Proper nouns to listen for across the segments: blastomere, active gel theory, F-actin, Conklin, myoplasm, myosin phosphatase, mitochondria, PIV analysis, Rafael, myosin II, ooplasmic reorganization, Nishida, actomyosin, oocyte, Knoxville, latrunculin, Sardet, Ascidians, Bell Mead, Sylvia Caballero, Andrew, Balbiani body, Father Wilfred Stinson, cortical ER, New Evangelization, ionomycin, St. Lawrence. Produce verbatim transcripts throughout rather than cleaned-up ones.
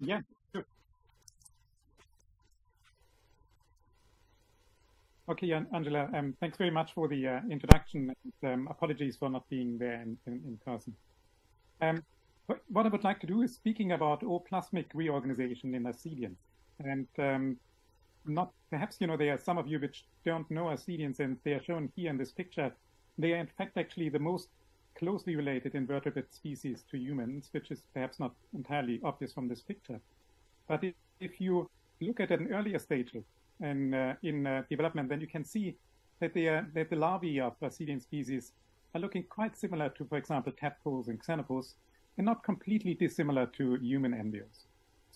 Yeah, sure. Okay, Angela, um, thanks very much for the uh, introduction. Um, apologies for not being there in, in, in person. Um, what I would like to do is speaking about ooplasmic reorganization in Ascidians. And um, not perhaps, you know, there are some of you which don't know Ascidians, and they are shown here in this picture. They are, in fact, actually the most closely related invertebrate species to humans, which is perhaps not entirely obvious from this picture. But if, if you look at an earlier stage in, uh, in uh, development, then you can see that, they are, that the larvae of Ascidian species are looking quite similar to, for example, tadpoles and xenopods, and not completely dissimilar to human embryos.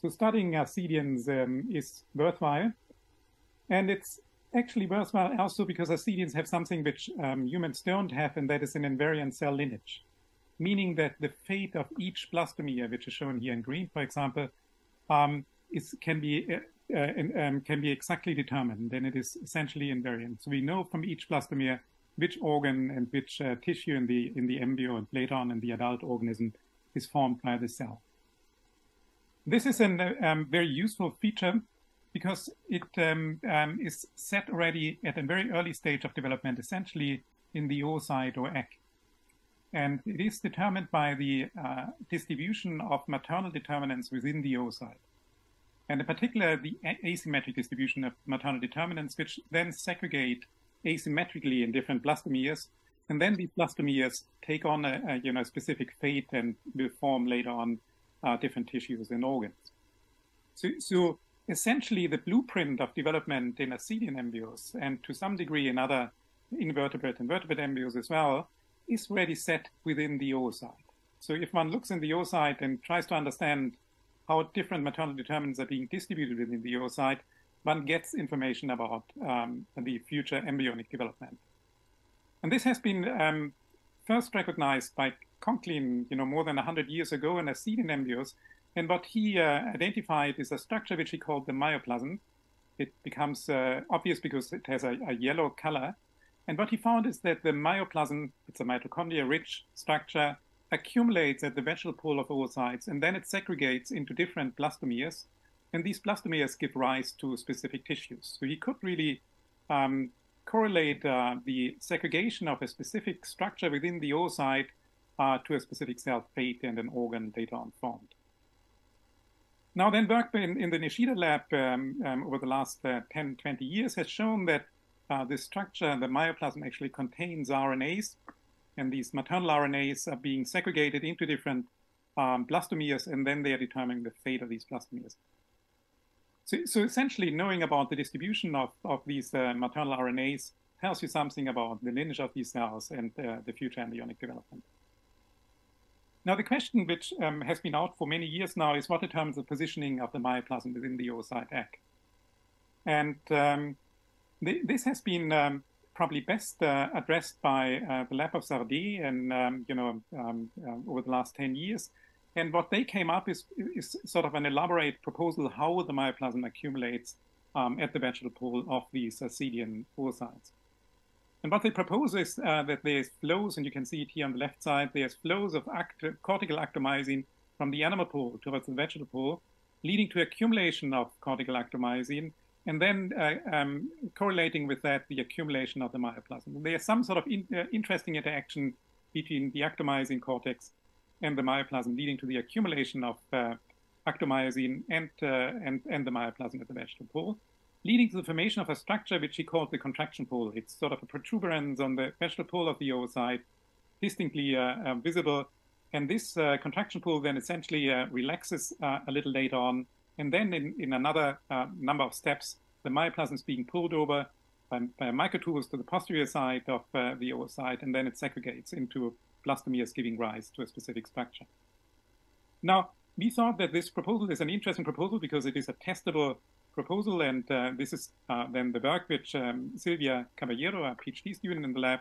So studying Ascidians um, is worthwhile. And it's actually worthwhile also because Ascidians have something which um, humans don't have, and that is an invariant cell lineage, meaning that the fate of each blastomere, which is shown here in green, for example, um, is, can, be, uh, uh, um, can be exactly determined, and it is essentially invariant. So we know from each blastomere which organ and which uh, tissue in the, in the embryo and later on in the adult organism is formed by the cell. This is a um, very useful feature because it um, um, is set already at a very early stage of development, essentially in the oocyte or egg. And it is determined by the uh, distribution of maternal determinants within the oocyte. And in particular, the asymmetric distribution of maternal determinants, which then segregate asymmetrically in different blastomeres. And then these blastomeres take on a, a you know, specific fate and will form later on uh, different tissues and organs. So, so essentially, the blueprint of development in Ascidian embryos, and to some degree in other invertebrate and vertebrate embryos as well, is already set within the oocyte. So if one looks in the oocyte and tries to understand how different maternal determinants are being distributed within the oocyte, one gets information about um, the future embryonic development. And this has been um, first recognized by Conklin, you know, more than one hundred years ago in Ascidian embryos. And what he uh, identified is a structure which he called the myoplasm. It becomes uh, obvious because it has a, a yellow color. And what he found is that the myoplasm, it's a mitochondria-rich structure, accumulates at the vegetal pole of oocytes, and then it segregates into different blastomeres. And these blastomeres give rise to specific tissues. So he could really um, correlate uh, the segregation of a specific structure within the oocyte uh, to a specific cell fate and an organ later on formed. Now then, work in, in the Nishida lab um, um, over the last uh, ten, twenty years has shown that uh, this structure, the myoplasm, actually contains R N As, and these maternal R N As are being segregated into different um, blastomeres, and then they are determining the fate of these blastomeres. So, so essentially, knowing about the distribution of, of these uh, maternal R N As tells you something about the lineage of these cells and uh, the future embryonic development. Now, the question which um, has been out for many years now is what determines the positioning of the myoplasm within the oocyte egg. And um, th this has been um, probably best uh, addressed by uh, the lab of Sardet and, um, you know, um, uh, over the last ten years. And what they came up is, is sort of an elaborate proposal how the myoplasm accumulates um, at the vegetal pole of these Ascidian oocytes. And what they propose is uh, that there's flows, and you can see it here on the left side, there's flows of act cortical actomyosin from the animal pole towards the vegetal pole, leading to accumulation of cortical actomyosin, and then uh, um, correlating with that the accumulation of the myoplasm. And there's some sort of in uh, interesting interaction between the actomyosin cortex and the myoplasm, leading to the accumulation of uh, actomyosin and, uh, and, and the myoplasm at the vegetal pole, leading to the formation of a structure which he called the contraction pole. It's sort of a protuberance on the vegetal pole of the oocyte, distinctly uh, uh, visible. And this uh, contraction pole then essentially uh, relaxes uh, a little later on. And then in, in another uh, number of steps, the myoplasm is being pulled over by, by microtubules to the posterior side of uh, the oocyte, and then it segregates into blastomeres giving rise to a specific structure. Now, we thought that this proposal is an interesting proposal because it is a testable proposal, and uh, this is uh, then the work which um, Sylvia Caballero, a PhD student in the lab,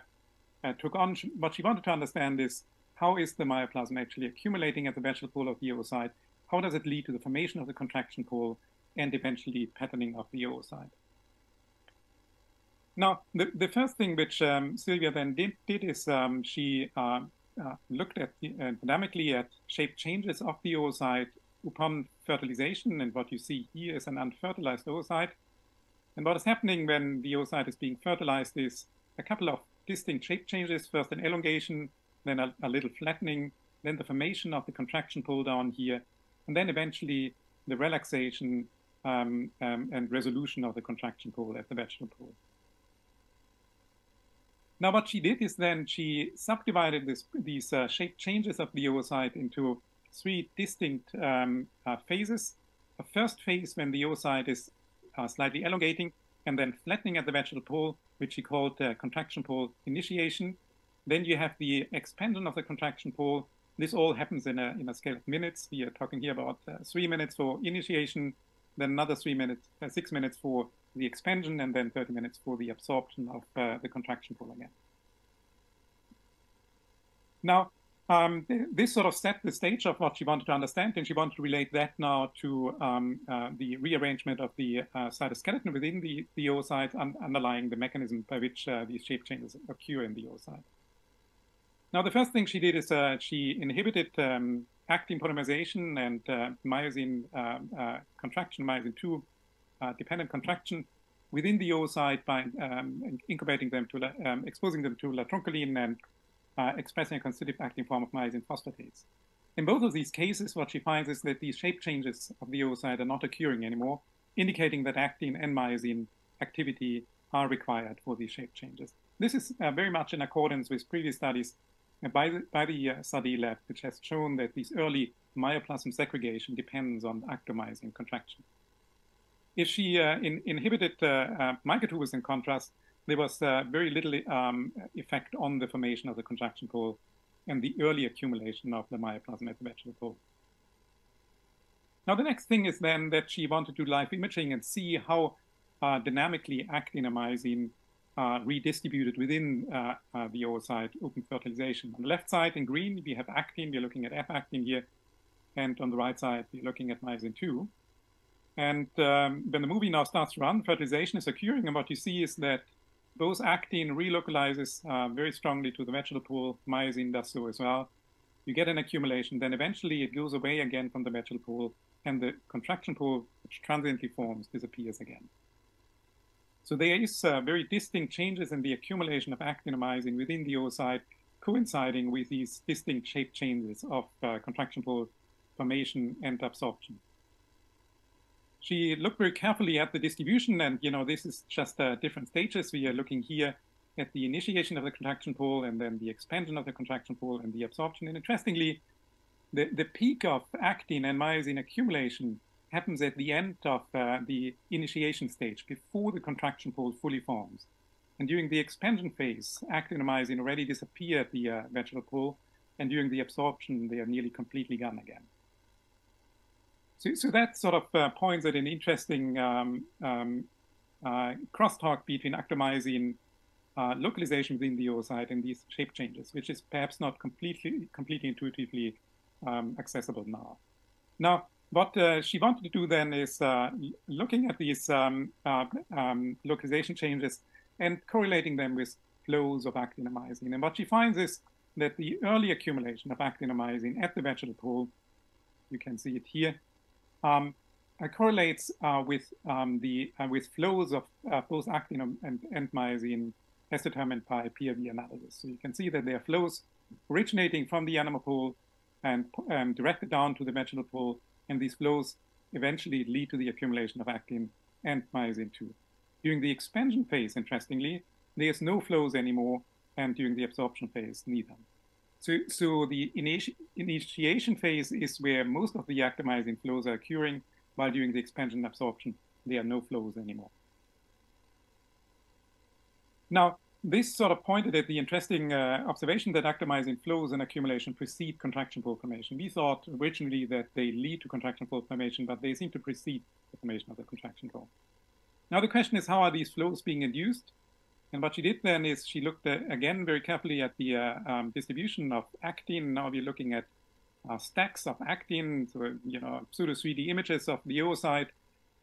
uh, took on. She, what she wanted to understand is how is the myoplasm actually accumulating at the vegetal pole of the oocyte? How does it lead to the formation of the contraction pole and eventually patterning of the oocyte? Now, the, the first thing which um, Sylvia then did, did is um, she uh, uh, looked at the, uh, dynamically at shape changes of the oocyte upon fertilization, and what you see here is an unfertilized oocyte. And what is happening when the oocyte is being fertilized is a couple of distinct shape changes, first an elongation, then a, a little flattening, then the formation of the contraction pull down here, and then eventually the relaxation um, um, and resolution of the contraction pull at the vaginal pull. Now what she did is then she subdivided this, these uh, shape changes of the oocyte into three distinct um, uh, phases. The first phase, when the oocyte is uh, slightly elongating and then flattening at the vaginal pole, which she called uh, contraction pole initiation. Then you have the expansion of the contraction pole. This all happens in a, in a scale of minutes. We are talking here about uh, three minutes for initiation, then another three minutes, uh, six minutes for the expansion, and then thirty minutes for the absorption of uh, the contraction pole again. Now, um, th this sort of set the stage of what she wanted to understand, and she wanted to relate that now to um, uh, the rearrangement of the uh, cytoskeleton within the, the oocyte, un underlying the mechanism by which uh, these shape changes occur in the oocyte. Now, the first thing she did is uh, she inhibited um, actin polymerization and uh, myosin uh, uh, contraction, myosin two, Uh, dependent contraction within the oocyte by um, incubating them to, um, exposing them to latrunculin and uh, expressing a constitutive acting form of myosin phosphatase. In both of these cases, what she finds is that these shape changes of the oocyte are not occurring anymore, indicating that actin and myosin activity are required for these shape changes. This is uh, very much in accordance with previous studies by the, by the uh, study lab, which has shown that these early myoplasm segregation depends on actomyosin contraction. If she uh, in, inhibited uh, uh, microtubes, in contrast, there was uh, very little um, effect on the formation of the contraction pole and the early accumulation of the myoplasm at the vaginal pole. Now, the next thing is then that she wanted to do live imaging and see how uh, dynamically actin and myosin are redistributed within uh, uh, the oocyte open fertilization. On the left side in green, we have actin. We're looking at F-actin here. And on the right side, we're looking at myosin two. And um, when the movie now starts to run, fertilization is occurring, and what you see is that both actin relocalizes uh, very strongly to the vaginal pole, myosin does so as well. You get an accumulation, then eventually it goes away again from the vaginal pole, and the contraction pole, which transiently forms, disappears again. So there is uh, very distinct changes in the accumulation of actin and myosin within the oocyte, coinciding with these distinct shape changes of uh, contraction pole formation and absorption. She looked very carefully at the distribution, and you know, this is just uh, different stages. We are looking here at the initiation of the contraction pole and then the expansion of the contraction pole and the absorption. And interestingly, the, the peak of actin and myosin accumulation happens at the end of uh, the initiation stage, before the contraction pole fully forms. And during the expansion phase, actin and myosin already disappear at the uh, vaginal pole, and during the absorption, they are nearly completely gone again. So, so that sort of uh, points at an interesting um, um, uh, crosstalk between actomyosin uh, localization within the oocyte and these shape changes, which is perhaps not completely, completely intuitively um, accessible now. Now, what uh, she wanted to do then is uh, looking at these um, uh, um, localization changes and correlating them with flows of actin and myosin. And what she finds is that the early accumulation of actin and myosin at the vaginal pole, you can see it here, Um, uh, correlates uh, with um, the uh, with flows of uh, both actin and, and myosin as determined by P I V analysis. So you can see that there are flows originating from the animal pole and um, directed down to the vaginal pole, and these flows eventually lead to the accumulation of actin and myosin too. During the expansion phase, interestingly, there's no flows anymore, and during the absorption phase, neither. So, so the initi initiation phase is where most of the actomyosin flows are occurring, while during the expansion and absorption, there are no flows anymore. Now, this sort of pointed at the interesting uh, observation that actomyosin flows and accumulation precede contraction pole formation. We thought originally that they lead to contraction pole formation, but they seem to precede the formation of the contraction pole. Now, the question is, how are these flows being induced? And what she did then is she looked uh, again very carefully at the uh, um, distribution of actin. Now we're looking at uh, stacks of actin, so, you know, pseudo three D images of the oocyte.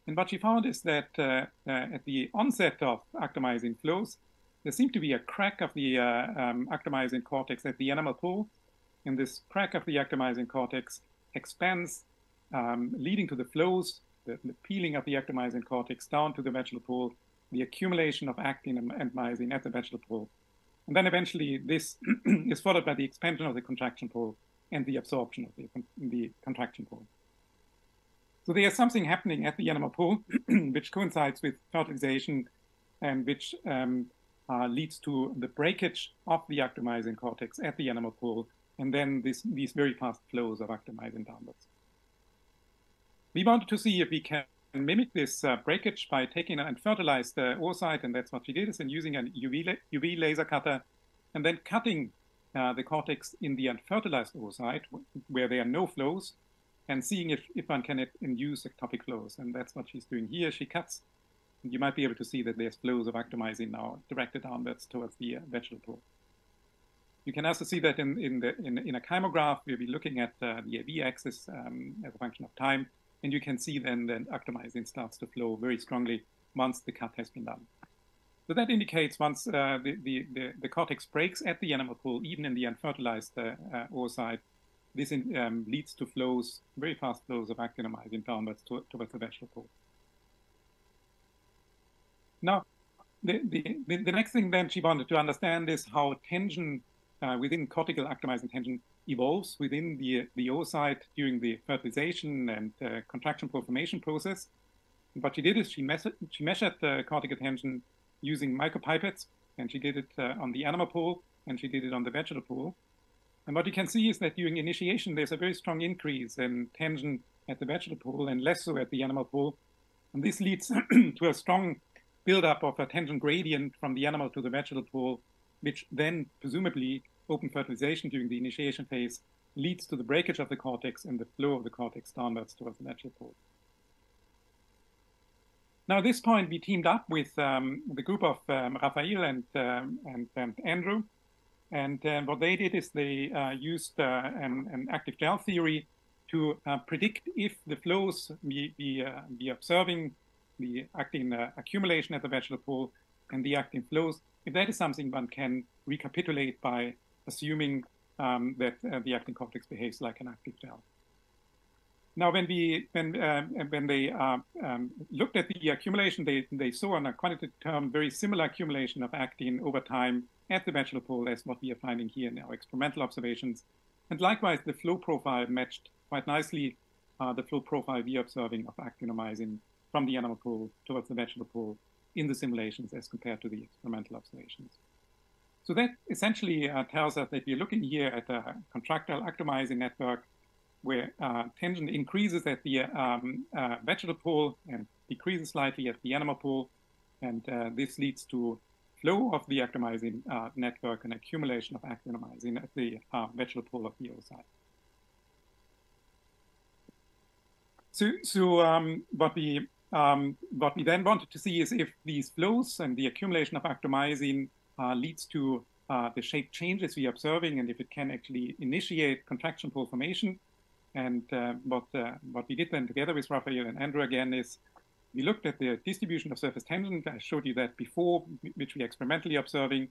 And what she found is that uh, uh, at the onset of actomyosin flows, there seemed to be a crack of the uh, um, actomyosin cortex at the animal pole. And this crack of the actomyosin cortex expands um, leading to the flows, the, the peeling of the actomyosin cortex down to the vaginal pool, the accumulation of actin and, and myosin at the vaginal pool. And then eventually this is followed by the expansion of the contraction pole and the absorption of the, the contraction pole. So there's something happening at the enema pole, which coincides with fertilization and which um, uh, leads to the breakage of the actomyosin cortex at the enema pole, and then this, these very fast flows of actomyosin downwards. We wanted to see if we can mimic this uh, breakage by taking and fertilize the oocyte, and that's what we did, is in using an U V, la U V laser cutter, and then cutting uh, the cortex in the unfertilized oocyte, where there are no flows, and seeing if, if one can induce ectopic flows. And that's what she's doing here. She cuts. You might be able to see that there's flows of actomyosin now directed downwards towards the uh, vaginal pole. You can also see that in, in, the, in, in a chymograph, we'll be looking at uh, the A V axis um, as a function of time. And you can see then that actomyosin starts to flow very strongly once the cut has been done. So that indicates once uh, the, the, the, the cortex breaks at the enema pool, even in the unfertilized uh, uh, oocyte, this in, um, leads to flows, very fast flows of actinomycin downwards to, towards the vaginal pole. Now, the, the, the, the next thing then she wanted to understand is how tension uh, within cortical actomyosin tension evolves within the, the oocyte during the fertilization and uh, contraction pole formation process. And what she did is she, she measured the cortical tension using micropipettes, and she did it uh, on the enema pole, and she did it on the vaginal pole. And what you can see is that during initiation, there's a very strong increase in tension at the vaginal pole and less so at the enema pole. And this leads to a strong buildup of a tension gradient from the enema to the vaginal pole, which then presumably open fertilization during the initiation phase leads to the breakage of the cortex and the flow of the cortex downwards towards the vaginal pole. Now at this point, we teamed up with um, the group of um, Rafael and, um, and, and Andrew. And uh, what they did is they uh, used uh, an, an active gel theory to uh, predict if the flows we, we, uh, we observing, the actin uh, accumulation at the vaginal pole and the actin flows, if that is something one can recapitulate by assuming um, that uh, the actin cortex behaves like an active gel. Now, when we when uh, when they uh, um, looked at the accumulation, they they saw on a quantitative term very similar accumulation of actin over time at the vaginal pole as what we are finding here in our experimental observations, and likewise the flow profile matched quite nicely uh, the flow profile we are observing of actinomycin from the enema pole towards the vaginal pole in the simulations as compared to the experimental observations. So that essentially uh, tells us that we're looking here at a contractile actomyosin network where uh, tension increases at the um, uh, vaginal pole and decreases slightly at the enema pole, and uh, this leads to flow of the actomyosin uh, network and accumulation of actinomycin at the uh, vaginal pole of the oocyte. So, so um, what we um, what we then wanted to see is if these flows and the accumulation of actomyosin uh, leads to uh, the shape changes we are observing, and if it can actually initiate contraction pole formation. And uh, what uh, what we did then together with Rafael and Andrew again is we looked at the distribution of surface tension. I showed you that before, which we are experimentally observing,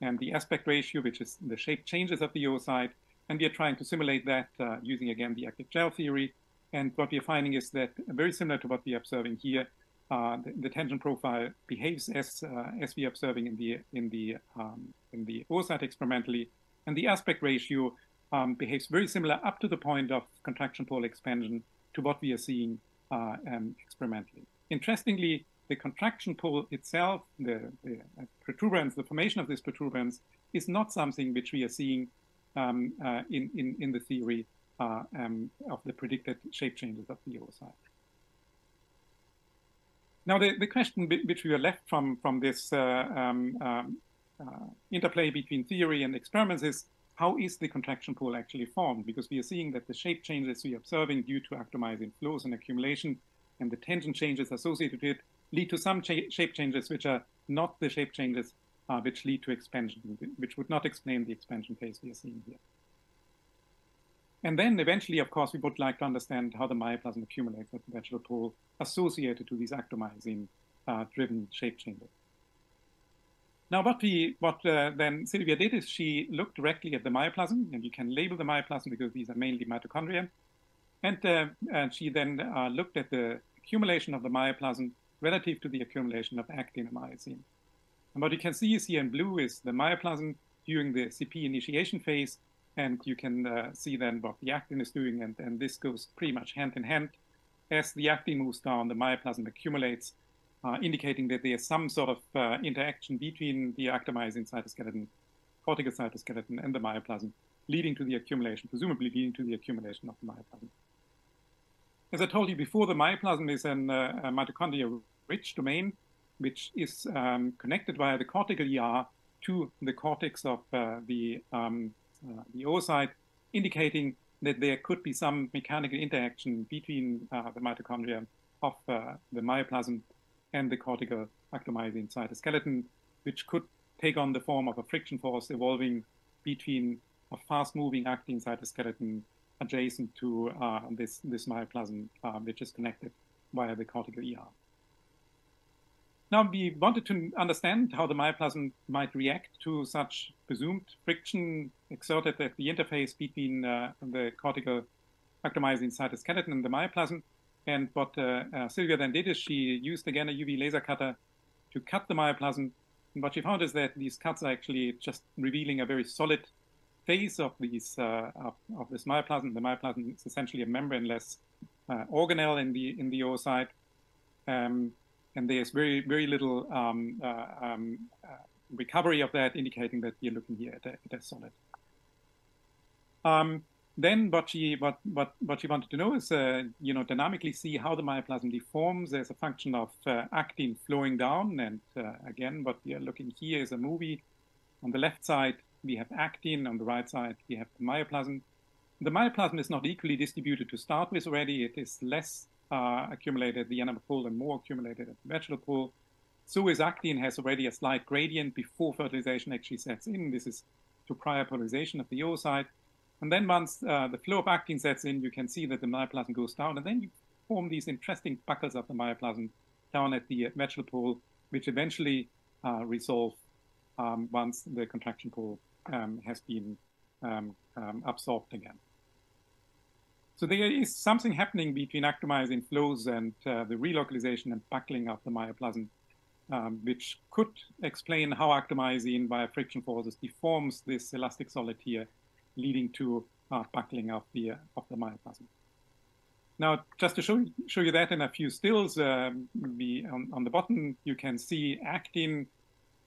and the aspect ratio, which is the shape changes of the oocyte. And we are trying to simulate that uh, using, again, the active gel theory. And what we are finding is that, very similar to what we are observing here, uh, the, the tension profile behaves as, uh, as we are observing in the, in, the, um, in the oocyte experimentally. And the aspect ratio um, behaves very similar up to the point of contraction pole expansion to what we are seeing uh, um, experimentally. Interestingly, the contraction pole itself, the, the protuberance, the formation of this protuberance, is not something which we are seeing um, uh, in, in, in the theory uh, um, of the predicted shape changes of the oocyte. Now, the, the question which we are left from, from this uh, um, um, uh, interplay between theory and experiments is, how is the contraction pole actually formed? Because we are seeing that the shape changes we are observing due to actomyosin flows and accumulation and the tension changes associated with it lead to some cha shape changes which are not the shape changes uh, which lead to expansion, which would not explain the expansion phase we are seeing here. And then eventually, of course, we would like to understand how the myoplasm accumulates at the vaginal pole associated to these actomyosin-driven uh, shape changes. Now, what, we, what uh, then Sylvia did is she looked directly at the myoplasm, and you can label the myoplasm because these are mainly mitochondria. And, uh, and she then uh, looked at the accumulation of the myoplasm relative to the accumulation of actin and myosin. And what you can see is here in blue is the myoplasm during the C P initiation phase, and you can uh, see then what the actin is doing, and, and this goes pretty much hand in hand. As the actin moves down, the myoplasm accumulates, uh, indicating that there's some sort of uh, interaction between the actomyosin cytoskeleton, cortical cytoskeleton, and the myoplasm, leading to the accumulation, presumably leading to the accumulation of the myoplasm. As I told you before, the myoplasm is an, uh, a mitochondria-rich domain, which is um, connected via the cortical E R to the cortex of uh, the, um, uh, the oocyte, indicating that there could be some mechanical interaction between uh, the mitochondria of uh, the myoplasm and the cortical actomyosin cytoskeleton, which could take on the form of a friction force evolving between a fast-moving actin cytoskeleton adjacent to uh, this, this myoplasm, uh, which is connected via the cortical E R. Now, we wanted to understand how the myoplasm might react to such presumed friction exerted at the interface between uh, the cortical actomyosin cytoskeleton and the myoplasm. And what uh, uh, Sylvia then did is she used again a U V laser cutter to cut the myoplasm. And what she found is that these cuts are actually just revealing a very solid phase of these uh, of, of this myoplasm. The myoplasm is essentially a membraneless uh, organelle in the in the oocyte, um, and there's very very little um, uh, um, uh, recovery of that, indicating that we're looking here at a, at a solid. Um, then what she what what what she wanted to know is uh, you know dynamically see how the myoplasm deforms as a function of uh, actin flowing down, and uh, again what we are looking here is a movie. On the left side we have actin, on the right side we have the myoplasm. The myoplasm is not equally distributed to start with already. It is less uh, accumulated at the animal pool and more accumulated at the vegetable pool. So is actin has already a slight gradient before fertilization actually sets in. This is to prior polarization of the oocyte. And then once uh, the flow of actin sets in, you can see that the myoplasm goes down, and then you form these interesting buckles of the myoplasm down at the vegetable pool, which eventually uh, resolve um, once the contraction pool Um, has been um, um, absorbed again. So there is something happening between actomyosin flows and uh, the relocalization and buckling of the myoplasm, um, which could explain how actomyosin via friction forces deforms this elastic solid here, leading to uh, buckling of the uh, of the myoplasm. Now, just to show show you that in a few stills, uh, we, on, on the bottom you can see actin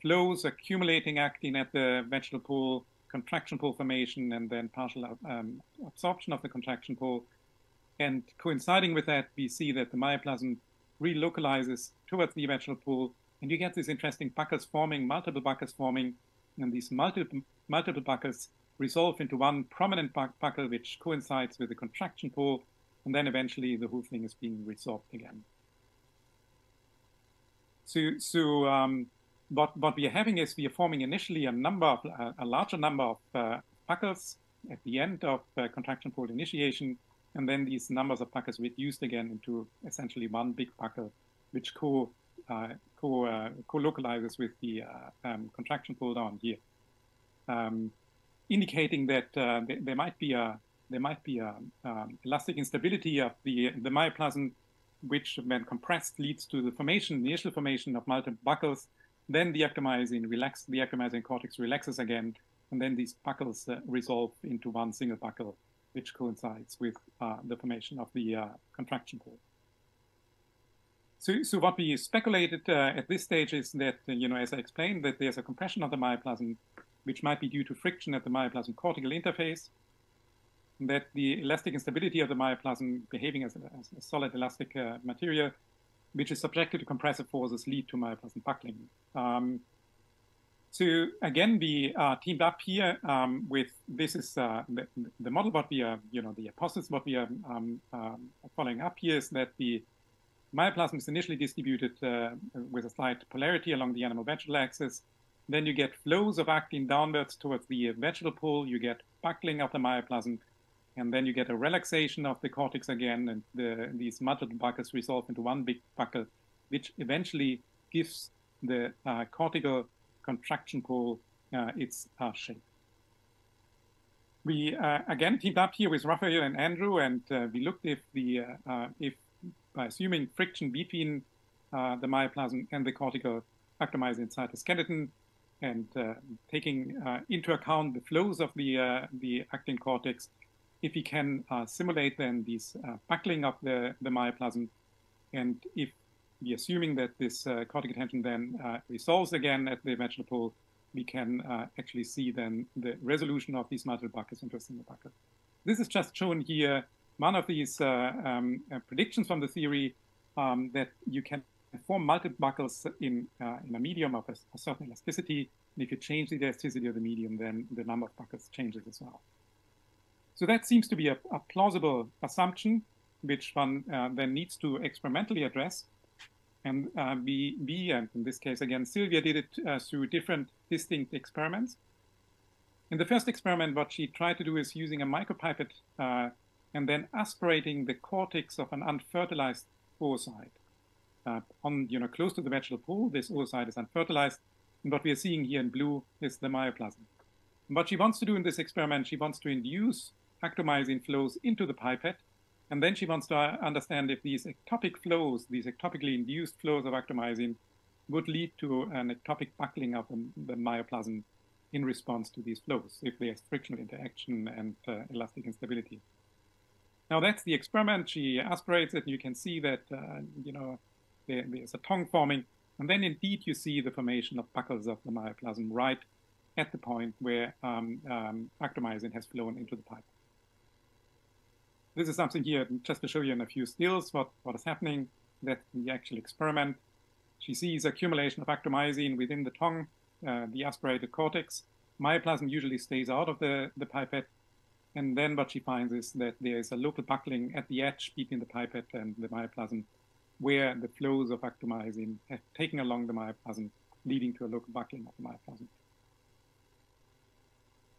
flows, accumulating actin at the vegetable pool, contraction pool formation, and then partial um, absorption of the contraction pool. And coinciding with that, we see that the myoplasm relocalizes towards the vegetable pool, and you get these interesting buckles forming, multiple buckles forming, and these multiple, multiple buckles resolve into one prominent bu buckle, which coincides with the contraction pool, and then eventually the whole thing is being resolved again. So, so um, What, what we are having is we are forming initially a number, of, uh, a larger number of uh, buckles at the end of uh, contraction pool initiation, and then these numbers of buckles reduced again into essentially one big buckle, which co, uh, co, uh, co-localizes with the uh, um, contraction pool down here, um, indicating that uh, th there might be a there might be a um, elastic instability of the the myoplasm, which when compressed leads to the formation, the initial formation of multiple buckles. Then the actomyosin relax, the actomyosin cortex relaxes again, and then these buckles uh, resolve into one single buckle, which coincides with uh, the formation of the uh, contraction pool. So, so what we speculated uh, at this stage is that, uh, you know, as I explained, that there's a compression of the myoplasm, which might be due to friction at the myoplasm cortical interface, that the elastic instability of the myoplasm behaving as a, as a solid elastic uh, material, which is subjected to compressive forces, lead to myoplasm buckling. Um, so again, we uh, teamed up here um, with this is uh, the, the model. What we are, you know, the hypothesis what we are um, um, following up here is that the myoplasm is initially distributed uh, with a slight polarity along the animal-vegetable axis. Then you get flows of actin downwards towards the vegetable pool. You get buckling of the myoplasm. And then you get a relaxation of the cortex again, and the, these multiple buckles resolve into one big buckle, which eventually gives the uh, cortical contraction pole uh, its uh, shape. we uh, again teamed up here with Rafael and Andrew, and uh, we looked if the uh, uh, if by assuming friction between uh, the myoplasm and the cortical actomyosin cytoskeleton, and uh, taking uh, into account the flows of the uh, the actin cortex, if we can uh, simulate then these uh, buckling of the the myoplasm, and if we assuming that this uh, cortical tension then uh, resolves again at the imaginary pole, we can uh, actually see then the resolution of these multiple buckles into a single buckle. This is just shown here, one of these uh, um, uh, predictions from the theory um, that you can form multiple buckles in, uh, in a medium of a, a certain elasticity. And if you change the elasticity of the medium, then the number of buckles changes as well. So that seems to be a, a plausible assumption, which one uh, then needs to experimentally address. And uh, we, we, and in this case, again, Sylvia did it uh, through different distinct experiments. In the first experiment, what she tried to do is using a micropipette uh, and then aspirating the cortex of an unfertilized oocyte. Uh, on, you know, close to the vaginal pole, this oocyte is unfertilized. And what we are seeing here in blue is the myoplasm. And what she wants to do in this experiment, she wants to induce actomyosin flows into the pipette. And then she wants to understand if these ectopic flows, these ectopically induced flows of actomyosin, would lead to an ectopic buckling of the, the myoplasm in response to these flows, if there's frictional interaction and uh, elastic instability. Now that's the experiment. She aspirates it, and you can see that uh, you know there, there's a tongue forming, and then indeed you see the formation of buckles of the myoplasm right at the point where um, um, actomyosin has flown into the pipe. This is something here just to show you in a few stills what, what is happening. That's the actual experiment. She sees accumulation of actomyosin within the tongue, uh, the aspirated cortex. Myoplasm usually stays out of the, the pipette. And then what she finds is that there is a local buckling at the edge between the pipette and the myoplasm, where the flows of actomyosin have taken along the myoplasm, leading to a local buckling of the myoplasm.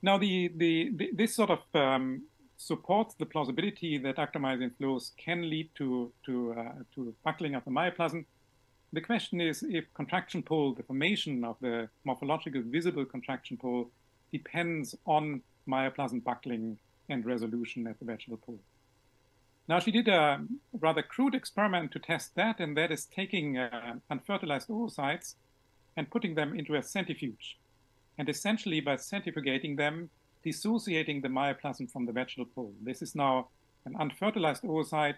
Now, the, the, the this sort of um, supports the plausibility that actomyosin flows can lead to, to, uh, to buckling of the myoplasm. The question is if contraction pole, the formation of the morphological visible contraction pole, depends on myoplasm buckling and resolution at the vaginal pole. Now, she did a rather crude experiment to test that, and that is taking uh, unfertilized oocytes and putting them into a centrifuge. And essentially, by centrifugating them, dissociating the myoplasm from the vaginal pole. This is now an unfertilized oocyte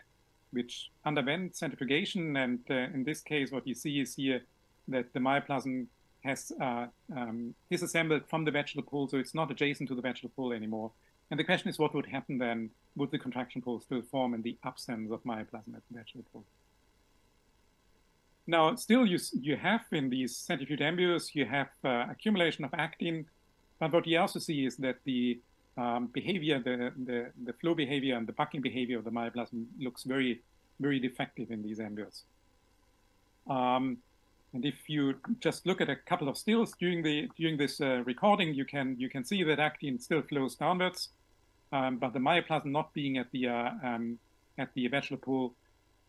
which underwent centrifugation, and uh, in this case what you see is here that the myoplasm has uh, um, disassembled from the vaginal pole, so it's not adjacent to the vaginal pole anymore. And the question is, what would happen then? Would the contraction pole still form in the absence of myoplasm at the vaginal pole? Now, still you, you have in these centrifuge embryos, you have uh, accumulation of actin. But what we also see is that the um, behavior, the, the, the flow behavior and the buckling behavior of the myoplasm looks very, very defective in these embryos. Um, and if you just look at a couple of stills during the during this uh, recording, you can you can see that actin still flows downwards, um, but the myoplasm not being at the uh, um, at the vaginal pole,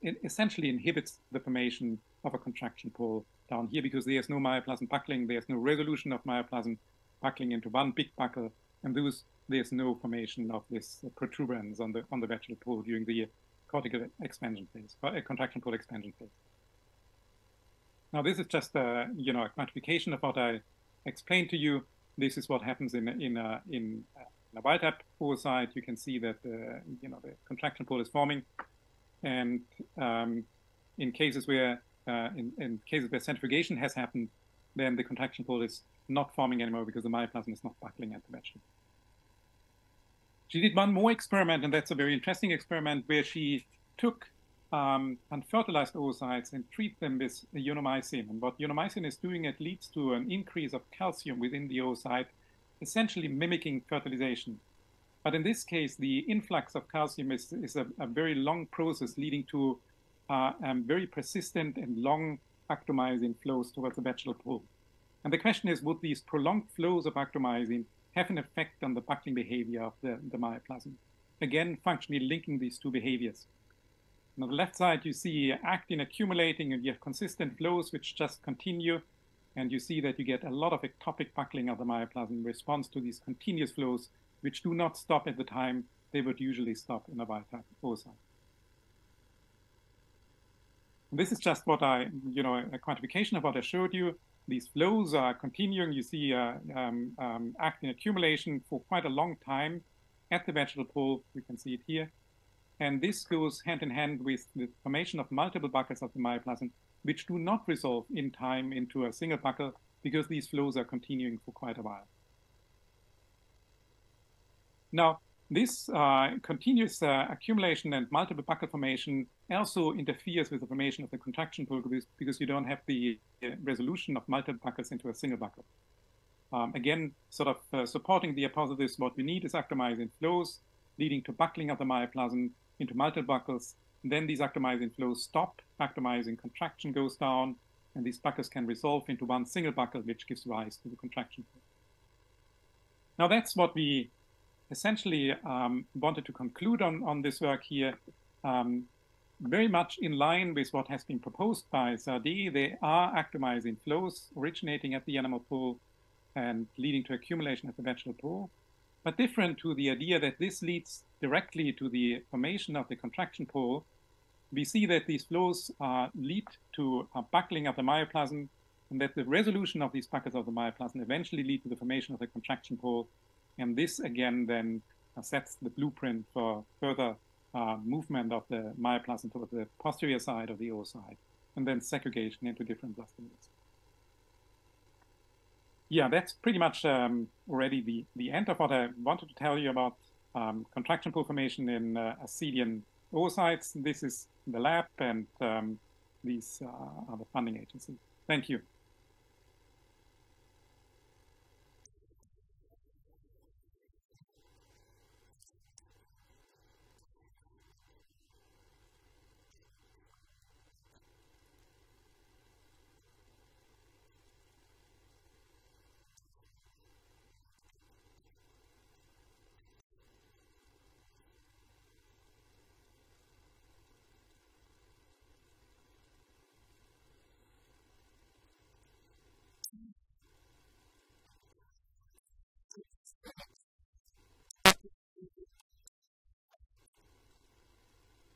it essentially inhibits the formation of a contraction pole down here because there is no myoplasm buckling, there is no resolution of myoplasm buckling into one big buckle, and those, there's no formation of this protuberance on the on the vaginal pole during the cortical expansion phase, uh, contraction pole expansion phase. Now this is just a you know a quantification of what I explained to you. This is what happens in in a, in a wild type oocyte. You can see that uh, you know the contraction pole is forming, and um, in cases where uh, in, in cases where centrifugation has happened, then the contraction pole is not forming anymore because the myoplasm is not buckling at the vaginal. She did one more experiment, and that's a very interesting experiment where she took um, unfertilized oocytes and treated them with ionomycin. And what ionomycin is doing, it leads to an increase of calcium within the oocyte, essentially mimicking fertilization. But in this case, the influx of calcium is, is a, a very long process leading to uh, um, very persistent and long actomyosin flows towards the vaginal pole. And the question is, would these prolonged flows of actomyosin have an effect on the buckling behavior of the, the myoplasm? Again, functionally linking these two behaviors. And on the left side, you see actin accumulating, and you have consistent flows which just continue. And you see that you get a lot of ectopic buckling of the myoplasm in response to these continuous flows which do not stop at the time they would usually stop in a wild-type oocyte. This is just what I, you know, a quantification of what I showed you. These flows are continuing. You see uh, um, um, actin accumulation for quite a long time at the vegetal pole. You can see it here. And this goes hand in hand with the formation of multiple buckets of the myoplasm, which do not resolve in time into a single buckle because these flows are continuing for quite a while. Now, this uh, continuous uh, accumulation and multiple buckle formation also interferes with the formation of the contraction pool because you don't have the resolution of multiple buckles into a single buckle. Um, again, sort of uh, supporting the hypothesis, what we need is actomyosin flows leading to buckling of the myoplasm into multiple buckles. Then these actomyosin flows stop, actomyosin contraction goes down, and these buckles can resolve into one single buckle, which gives rise to the contraction pool. Now, that's what we essentially um, wanted to conclude on, on this work here, um, very much in line with what has been proposed by Sardet. There are actomyosin flows originating at the animal pool and leading to accumulation at the vegetal pool, but different to the idea that this leads directly to the formation of the contraction pole. We see that these flows uh, lead to a buckling of the myoplasm and that the resolution of these buckets of the myoplasm eventually lead to the formation of the contraction pole. And this, again, then uh, sets the blueprint for further uh, movement of the myoplasm towards the posterior side of the oocyte, and then segregation into different blastomeres. Yeah, that's pretty much um, already the, the end of what I wanted to tell you about um, contraction pool formation in uh, Ascidian oocytes. This is the lab, and um, these uh, are the funding agencies. Thank you.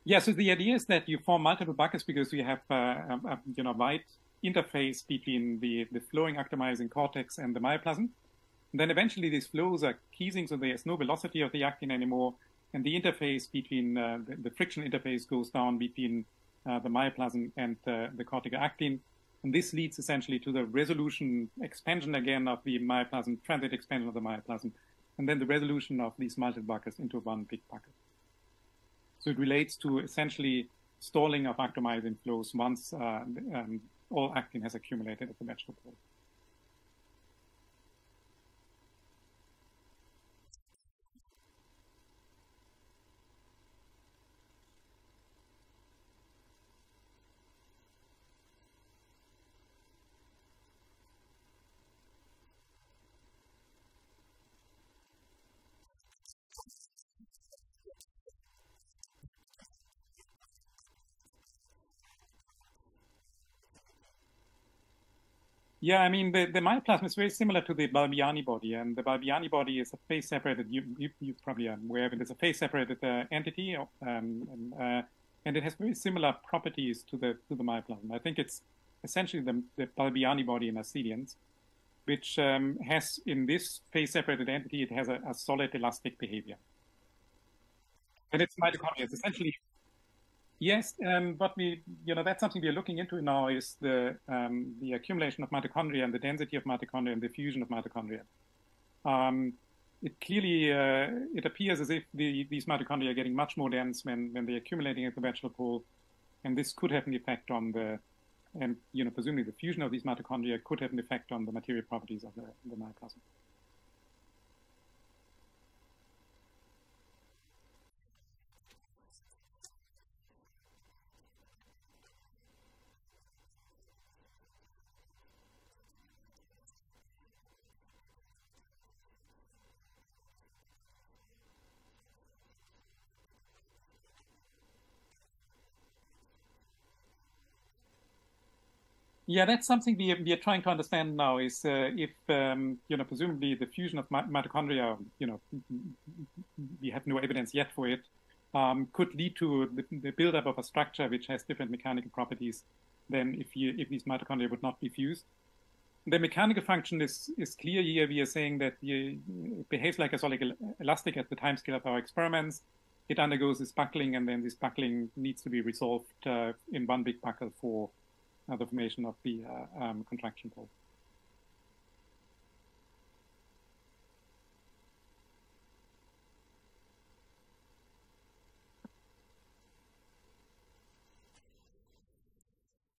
Yeah, so the idea is that you form multiple buckets because you have uh, a, a you know, wide interface between the, the flowing actomyosin cortex and the myoplasm. And then eventually these flows are kiesing, so there's no velocity of the actin anymore. And the interface between, uh, the, the friction interface goes down between uh, the myoplasm and uh, the cortical actin. And this leads essentially to the resolution expansion again of the myoplasm, transit expansion of the myoplasm, and then the resolution of these multiple buckets into one big bucket. So it relates to essentially stalling of actomyosin flows once uh, um, all actin has accumulated at the vegetal pole. Yeah, I mean, the, the myoplasm is very similar to the Balbiani body, and the Balbiani body is a phase-separated, you, you, you probably are aware of it, it's a phase-separated uh, entity, um, and, uh, and it has very similar properties to the to the myoplasm. I think it's essentially the, the Balbiani body in Ascidians, which um, has, in this phase-separated entity, it has a, a solid elastic behavior. And it's mitochondria, it's essentially... Yes, um, but we, you know, that's something we are looking into now is the um, the accumulation of mitochondria and the density of mitochondria and the fusion of mitochondria. Um, it clearly uh, it appears as if the, these mitochondria are getting much more dense when when they're accumulating at the vegetal pole, and this could have an effect on the, and you know, presumably the fusion of these mitochondria could have an effect on the material properties of the, the myoplasm. Yeah, that's something we, we are trying to understand now is uh, if, um, you know, presumably the fusion of mitochondria, you know, we have no evidence yet for it, um, could lead to the, the buildup of a structure which has different mechanical properties than if, you, if these mitochondria would not be fused. The mechanical function is, is clear here. We are saying that it behaves like a solid elastic at the time scale of our experiments. It undergoes this buckling, and then this buckling needs to be resolved uh, in one big buckle for Uh, the formation of the uh, um, contraction pole.